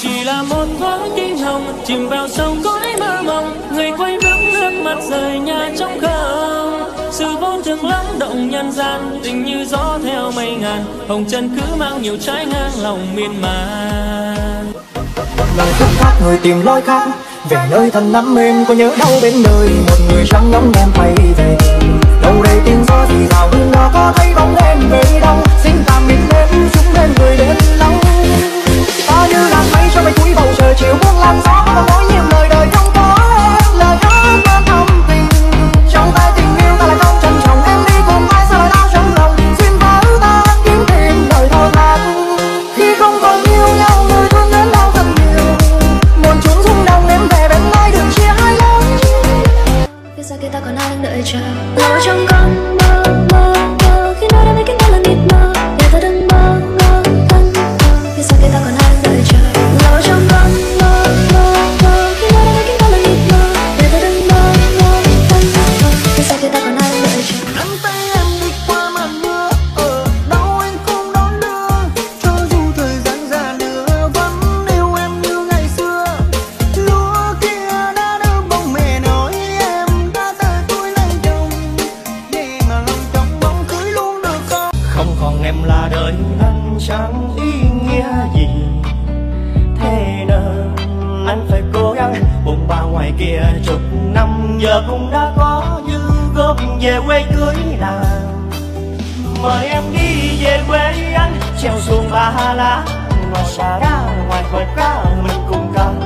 Chỉ là một thoáng kinh hồng chìm vào sông cõi mơ mộng, người quay bóng nước mắt rời nhà trong không. Sự vô thường lắng động nhân gian, tình như gió theo mây ngàn, hồng trần cứ mang nhiều trái ngang lòng miên man. Lòng khúc khác người tìm lối khác, về nơi thân lắm em có nhớ đâu bên đời một người trắng ngóng em quay về. Đâu đây tiếng gió thì rào hưng đó có thấy bóng em về đâu? Xin tạm biệt em chúng em cười đến lâu. Ta như làn mây trong mây cuối bầu trời chiều buông làn gió và nói nhiều lời đời không có em lời hát ta thầm tình trong tay tình yêu ta lại không trân trọng em đi cùng ai sao lại đau trong lòng xin báo ta kiếm tìm đời thôi lạc khi không còn yêu nhau người thương đến đau thật nhiều muốn chúng rung động em về bên ai đừng chia hai lối bây giờ kia ta còn ai đang đợi chờ lối trong con mơ khi nói đến cái là mịt mờ giờ ta đừng mơ ngơ thân bây giờ kia ta còn ai đang đợi chờ lối trong con mơ khi nói đến cái là mịt mờ giờ ta đừng mơ ngơ thân bây giờ kia ta còn ai đang đợi chờ nắm tay em đi qua màn mưa ở đâu anh không đón đưa cho dù thời gian già nữa vẫn yêu em như ngày xưa lúa kia đã đưa bông mẹ nói em đã ta tôi lấy chồng để mà lòng trong bóng cưới luôn được không không còn em là đời anh chẳng ý nghĩa gì thế nên anh phải cố gắng bụng ba ngoài kia chục năm giờ cũng đã có dư góp về quê cưới nàng mời em đi về quê anh treo xuồng ba lá ngồi xa ra ngoài vượt ra mình cùng cầm